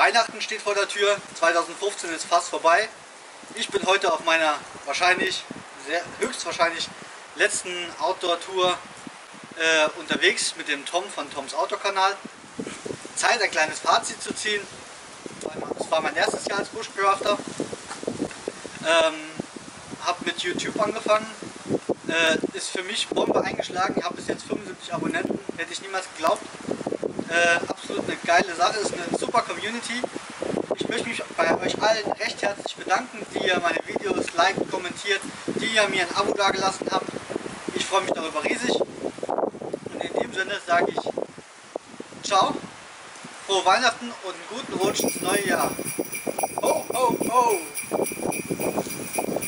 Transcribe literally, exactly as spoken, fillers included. Weihnachten steht vor der Tür, zweitausendfünfzehn ist fast vorbei. Ich bin heute auf meiner wahrscheinlich, sehr, höchstwahrscheinlich letzten Outdoor-Tour äh, unterwegs mit dem Tom von Toms Outdoor-Kanal. Zeit, ein kleines Fazit zu ziehen. Das war mein erstes Jahr als Bushcrafter. Ähm, habe mit YouTube angefangen. Äh, ist für mich Bombe eingeschlagen. Ich habe bis jetzt fünfundsiebzig Abonnenten. Hätte ich niemals geglaubt. Äh, absolut eine geile Sache. Ist eine super Community. Ich möchte mich bei euch allen recht herzlich bedanken, die ihr meine Videos liked, kommentiert, die ihr mir ein Abo dagelassen habt. Ich freue mich darüber riesig. Und in dem Sinne sage ich ciao. Frohe Weihnachten und einen guten Rutsch ins neue Jahr. Ho, ho, ho!